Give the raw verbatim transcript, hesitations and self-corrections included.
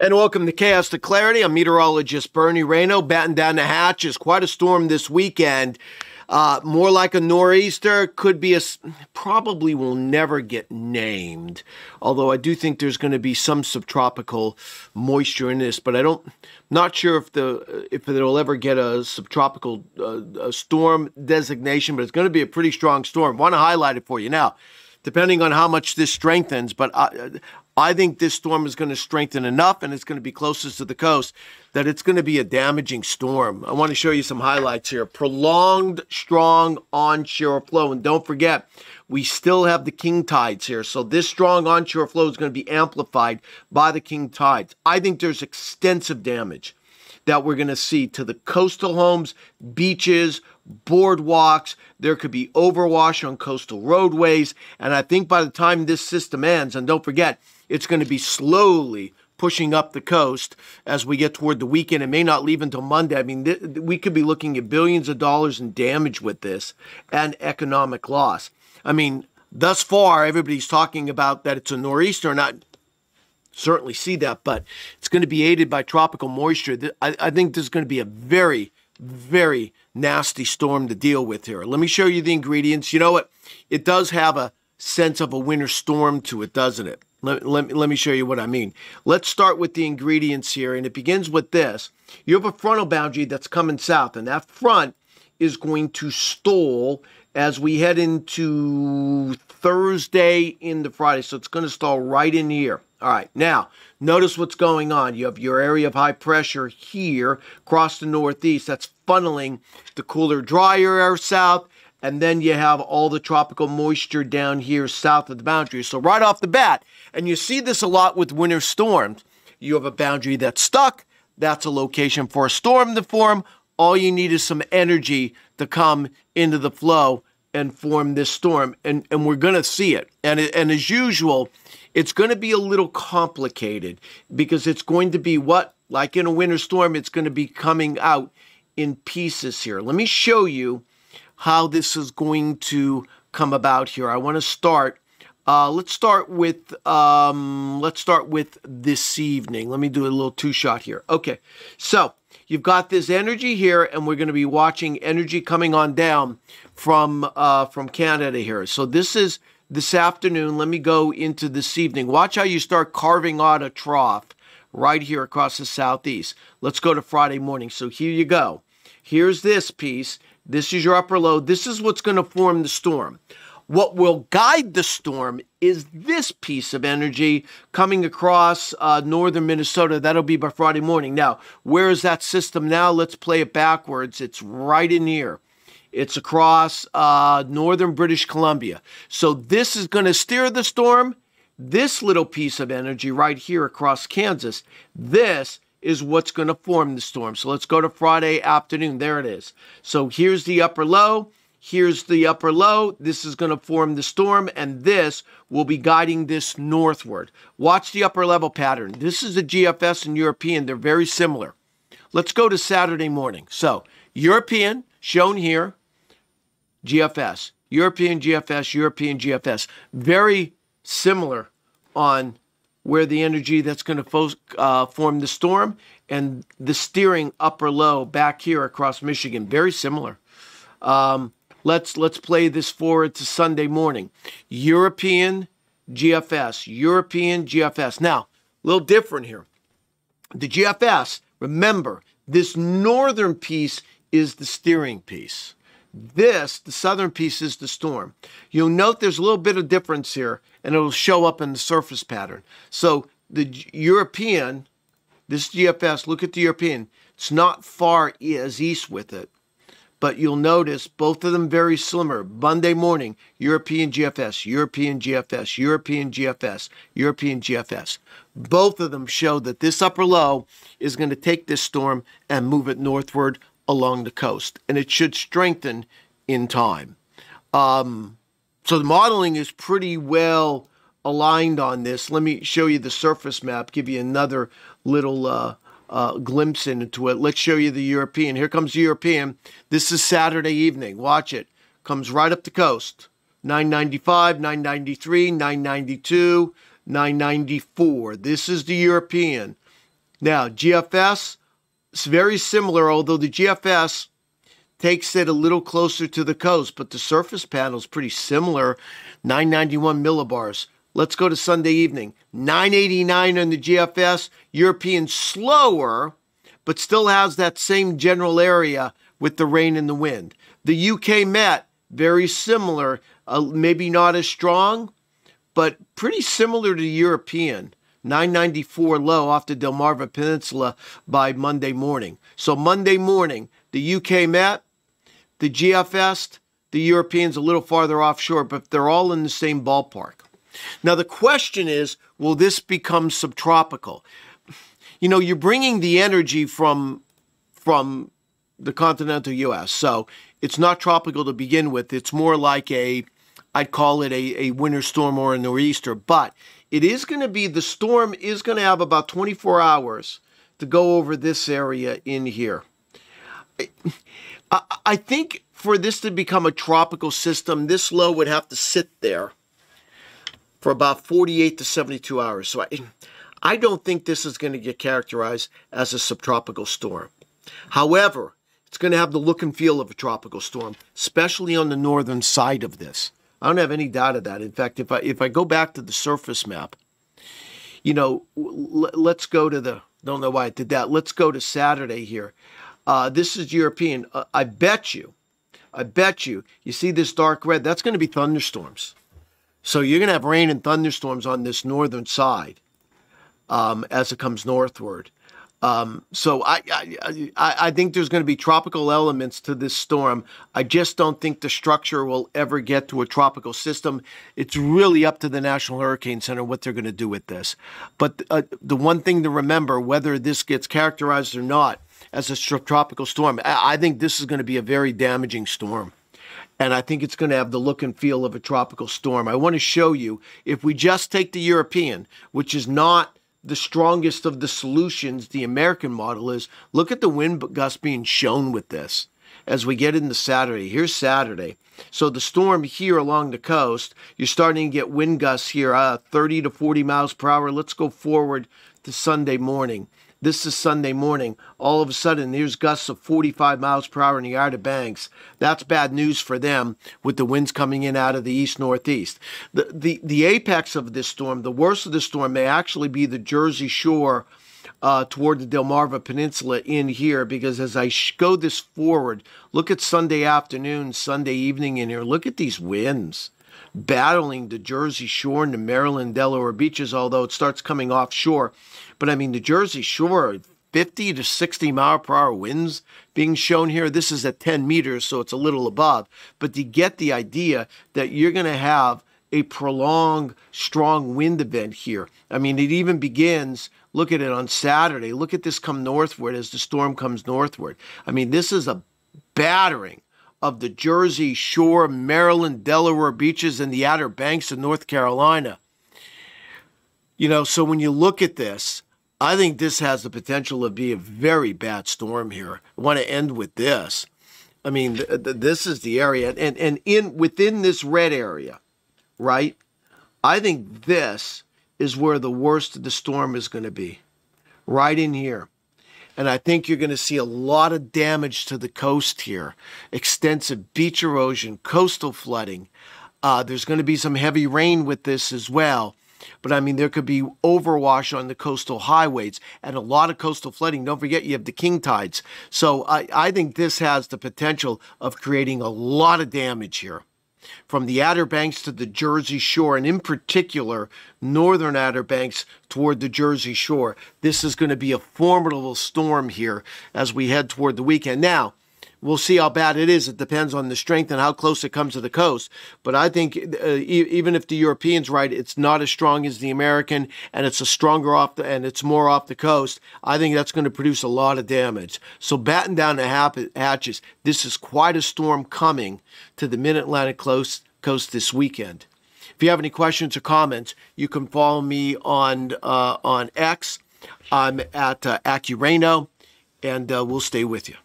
And welcome to Chaos to Clarity. I'm meteorologist Bernie Rayno, batting down the hatches. Quite a storm this weekend. Uh, more like a nor'easter. Could be a... Probably will never get named. Although I do think there's going to be some subtropical moisture in this. But I don't... Not sure if the if it'll ever get a subtropical uh, a storm designation. But it's going to be a pretty strong storm. Want to highlight it for you now. Depending on how much this strengthens. But... I, I think this storm is going to strengthen enough, and it's going to be closest to the coast, that it's going to be a damaging storm. I want to show you some highlights here. Prolonged, strong onshore flow. And don't forget, we still have the king tides here. So this strong onshore flow is going to be amplified by the king tides. I think there's extensive damage that we're going to see to the coastal homes, beaches, boardwalks. There could be overwash on coastal roadways. And I think by the time this system ends, and don't forget, it's going to be slowly pushing up the coast as we get toward the weekend. It may not leave until Monday. I mean, th we could be looking at billions of dollars in damage with this and economic loss. I mean, thus far, everybody's talking about that it's a nor'easter, and I certainly see that, but it's going to be aided by tropical moisture. I, I think this is going to be a very, very nasty storm to deal with here. Let me show you the ingredients. You know what? It does have a sense of a winter storm to it, doesn't it? Let, let, let me show you what I mean. Let's start with the ingredients here, and it begins with this. You have a frontal boundary that's coming south, and that front is going to stall as we head into Thursday into Friday. So it's going to stall right in here. All right, now, notice what's going on. You have your area of high pressure here across the northeast. That's funneling the cooler, drier air south. And then you have all the tropical moisture down here south of the boundary. So right off the bat, and you see this a lot with winter storms, you have a boundary that's stuck. That's a location for a storm to form. All you need is some energy to come into the flow and form this storm. And, and we're going to see it. And, and as usual, it's going to be a little complicated because it's going to be what? Like in a winter storm, it's going to be coming out in pieces here. Let me show you how this is going to come about here. I want to start. Uh, let's start with. Um, let's start with this evening. Let me do a little two shot here. Okay, so you've got this energy here, and we're going to be watching energy coming on down from uh, from Canada here. So this is this afternoon. Let me go into this evening. Watch how you start carving out a trough right here across the southeast. Let's go to Friday morning. So here you go. Here's this piece. This is your upper low. This is what's going to form the storm. What will guide the storm is this piece of energy coming across uh, northern Minnesota. That'll be by Friday morning. Now, where is that system now? Let's play it backwards. It's right in here. It's across uh, northern British Columbia. So this is going to steer the storm. This little piece of energy right here across Kansas, this is what's going to form the storm. So let's go to Friday afternoon. There it is. So here's the upper low. Here's the upper low. This is going to form the storm, and this will be guiding this northward. Watch the upper level pattern. This is the G F S and European. They're very similar. Let's go to Saturday morning. So European, shown here, G F S. European G F S, European G F S. Very similar on where the energy that's going to uh, form the storm and the steering upper low back here across Michigan. Very similar. Um, let's let's play this forward to Sunday morning. European G F S, European G F S. Now, a little different here. The G F S, remember, this northern piece is the steering piece. This, the southern piece, is the storm. You'll note there's a little bit of difference here, and it'll show up in the surface pattern. So the European, this G F S, look at the European. It's not far as east with it, but you'll notice both of them very similar. Monday morning, European G F S, European G F S, European G F S, European G F S. Both of them show that this upper low is going to take this storm and move it northward along the coast, and it should strengthen in time. Um, so the modeling is pretty well aligned on this. Let me show you the surface map, give you another little uh, uh, glimpse into it. Let's show you the European. Here comes the European. This is Saturday evening. Watch it. Comes right up the coast. nine ninety-five, nine ninety-three, nine ninety-two, nine ninety-four. This is the European. Now, G F S is very similar, although the G F S takes it a little closer to the coast, but the surface panel is pretty similar, nine ninety-one millibars. Let's go to Sunday evening, nine eighty-nine on the G F S, European slower, but still has that same general area with the rain and the wind. The U K Met, very similar, uh, maybe not as strong, but pretty similar to the European. nine ninety-four low off the Delmarva Peninsula by Monday morning. So Monday morning, the U K Met, the G F S, the Europeans a little farther offshore, but they're all in the same ballpark. Now, the question is, will this become subtropical? You know, you're bringing the energy from, from the continental U S, so it's not tropical to begin with. It's more like a, I'd call it a, a winter storm or a nor'easter, but it is going to be, the storm is going to have about twenty-four hours to go over this area in here. I, I think for this to become a tropical system, this low would have to sit there for about forty-eight to seventy-two hours. So I, I don't think this is going to get characterized as a subtropical storm. However, it's going to have the look and feel of a tropical storm, especially on the northern side of this. I don't have any doubt of that. In fact, if I, if I go back to the surface map, you know, let's go to the, don't know why I did that. Let's go to Saturday here. Uh, this is European. Uh, I bet you, I bet you, you see this dark red, that's going to be thunderstorms. So you're going to have rain and thunderstorms on this northern side um, as it comes northward. Um, so I, I, I, I think there's going to be tropical elements to this storm. I just don't think the structure will ever get to a tropical system. It's really up to the National Hurricane Center what they're going to do with this. But uh, the one thing to remember, whether this gets characterized or not as a tropical storm, I, I think this is going to be a very damaging storm. And I think it's going to have the look and feel of a tropical storm. I want to show you, if we just take the European, which is not the strongest of the solutions, the American model is, look at the wind gust being shown with this as we get into Saturday. Here's Saturday. So the storm here along the coast, you're starting to get wind gusts here, uh, thirty to forty miles per hour. Let's go forward to Sunday morning. This is Sunday morning. All of a sudden, there's gusts of forty-five miles per hour in the Outer Banks. That's bad news for them with the winds coming in out of the east-northeast. The, the, the apex of this storm, the worst of the storm, may actually be the Jersey Shore uh, toward the Delmarva Peninsula in here, because as I go this forward, look at Sunday afternoon, Sunday evening in here. Look at these winds battling the Jersey Shore and the Maryland, Delaware beaches, although it starts coming offshore. But I mean, the Jersey Shore, fifty to sixty mile per hour winds being shown here. This is at ten meters, so it's a little above. But you get the idea that you're going to have a prolonged, strong wind event here. I mean, it even begins, look at it on Saturday. Look at this come northward as the storm comes northward. I mean, this is a battering of the Jersey Shore, Maryland, Delaware beaches, and the Outer Banks of North Carolina. You know, so when you look at this, I think this has the potential to be a very bad storm here. I want to end with this. I mean, th th this is the area, and, and in within this red area, right, I think this is where the worst of the storm is going to be, right in here. And I think you're going to see a lot of damage to the coast here. Extensive beach erosion, coastal flooding. Uh, there's going to be some heavy rain with this as well. But, I mean, there could be overwash on the coastal highways and a lot of coastal flooding. Don't forget, you have the king tides. So I, I think this has the potential of creating a lot of damage here, from the Outer Banks to the Jersey Shore, and in particular, northern Outer Banks toward the Jersey Shore. This is going to be a formidable storm here as we head toward the weekend. Now, we'll see how bad it is. It depends on the strength and how close it comes to the coast. But I think uh, e even if the European's right, it's not as strong as the American, and it's a stronger off the, and it's more off the coast. I think that's going to produce a lot of damage. So batten down the hatches. This is quite a storm coming to the Mid-Atlantic coast, coast this weekend. If you have any questions or comments, you can follow me on uh, on X. I'm at uh, AccuRayno, and uh, we'll stay with you.